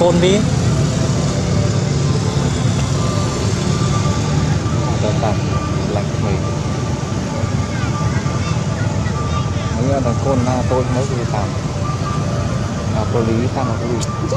Con đi tao tạt lạnh mình nếu là con là tôi mới đi tạt là tôi lý sang là cái gì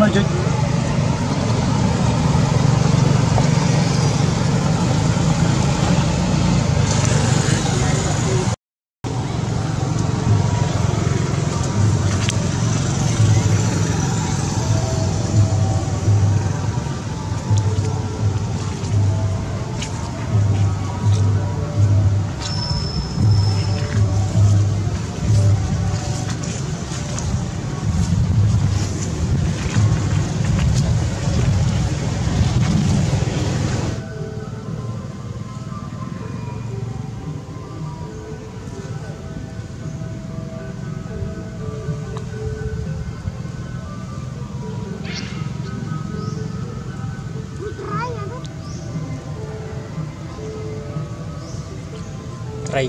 logic.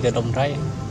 Cái đồng trái